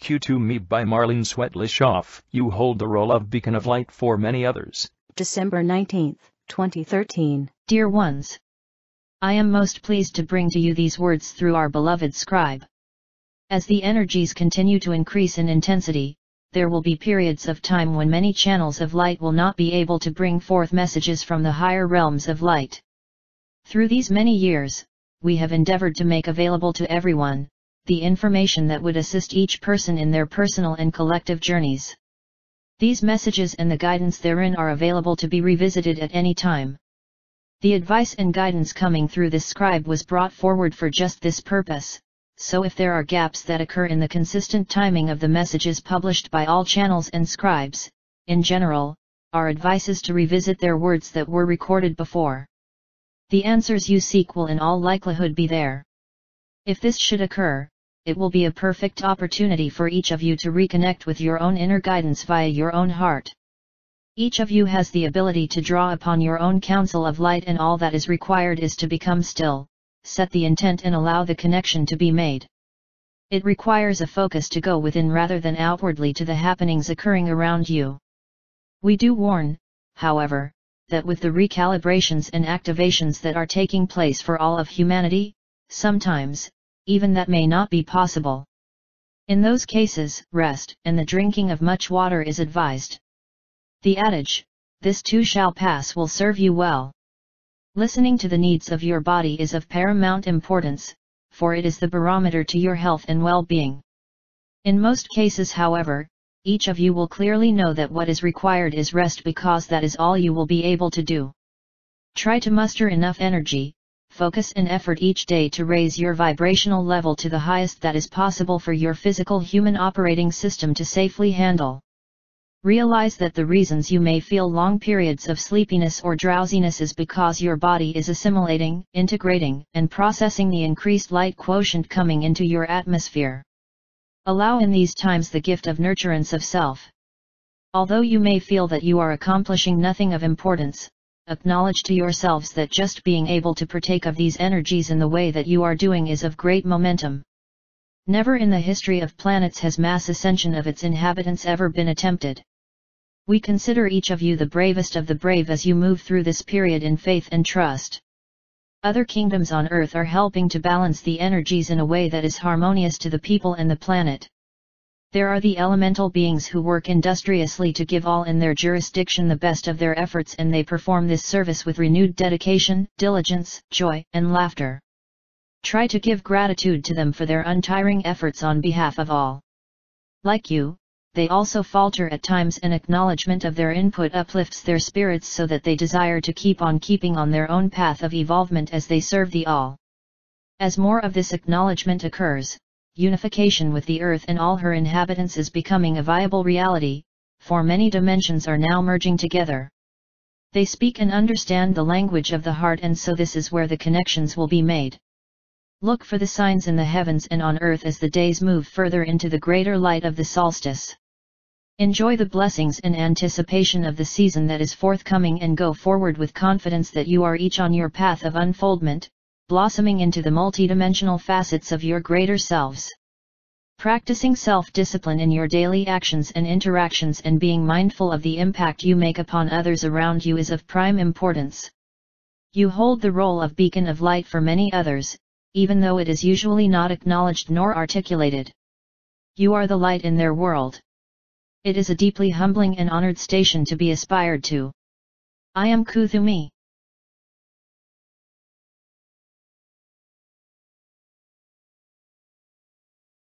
Kuthumi by Marlene Swetlishoff. You hold the role of beacon of light for many others. December 19, 2013. Dear ones, I am most pleased to bring to you these words through our beloved scribe. As the energies continue to increase in intensity, there will be periods of time when many channels of light will not be able to bring forth messages from the higher realms of light. Through these many years, we have endeavored to make available to everyone the information that would assist each person in their personal and collective journeys. These messages and the guidance therein are available to be revisited at any time. The advice and guidance coming through this scribe was brought forward for just this purpose, so if there are gaps that occur in the consistent timing of the messages published by all channels and scribes, in general, our advice is to revisit their words that were recorded before. The answers you seek will in all likelihood be there. If this should occur, it will be a perfect opportunity for each of you to reconnect with your own inner guidance via your own heart. Each of you has the ability to draw upon your own counsel of light, and all that is required is to become still, set the intent and allow the connection to be made. It requires a focus to go within rather than outwardly to the happenings occurring around you. We do warn, however, that with the recalibrations and activations that are taking place for all of humanity, sometimes, even that may not be possible. In those cases, rest and the drinking of much water is advised. The adage, "This too shall pass," will serve you well. Listening to the needs of your body is of paramount importance, for it is the barometer to your health and well-being. In most cases, however, each of you will clearly know that what is required is rest, because that is all you will be able to do. Try to muster enough energy, focus and effort each day to raise your vibrational level to the highest that is possible for your physical human operating system to safely handle. Realize that the reasons you may feel long periods of sleepiness or drowsiness is because your body is assimilating, integrating, and processing the increased light quotient coming into your atmosphere. Allow in these times the gift of nurturance of self. Although you may feel that you are accomplishing nothing of importance, acknowledge to yourselves that just being able to partake of these energies in the way that you are doing is of great momentum. Never in the history of planets has mass ascension of its inhabitants ever been attempted. We consider each of you the bravest of the brave as you move through this period in faith and trust. Other kingdoms on Earth are helping to balance the energies in a way that is harmonious to the people and the planet. There are the elemental beings who work industriously to give all in their jurisdiction the best of their efforts, and they perform this service with renewed dedication, diligence, joy, and laughter. Try to give gratitude to them for their untiring efforts on behalf of all. Like you, they also falter at times, and acknowledgement of their input uplifts their spirits so that they desire to keep on keeping on their own path of evolvement as they serve the all. As more of this acknowledgement occurs, unification with the Earth and all her inhabitants is becoming a viable reality, for many dimensions are now merging together. They speak and understand the language of the heart, and so this is where the connections will be made. Look for the signs in the heavens and on Earth as the days move further into the greater light of the solstice. Enjoy the blessings and anticipation of the season that is forthcoming, and go forward with confidence that you are each on your path of unfoldment, blossoming into the multidimensional facets of your greater selves. Practicing self-discipline in your daily actions and interactions and being mindful of the impact you make upon others around you is of prime importance. You hold the role of beacon of light for many others, even though it is usually not acknowledged nor articulated. You are the light in their world. It is a deeply humbling and honored station to be aspired to. I am Kuthumi.